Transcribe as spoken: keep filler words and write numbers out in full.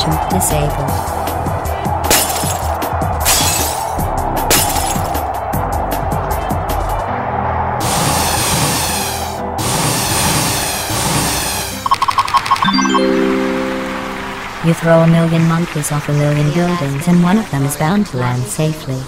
Navigation disabled. You throw a million monkeys off a million buildings and one of them is bound to land safely.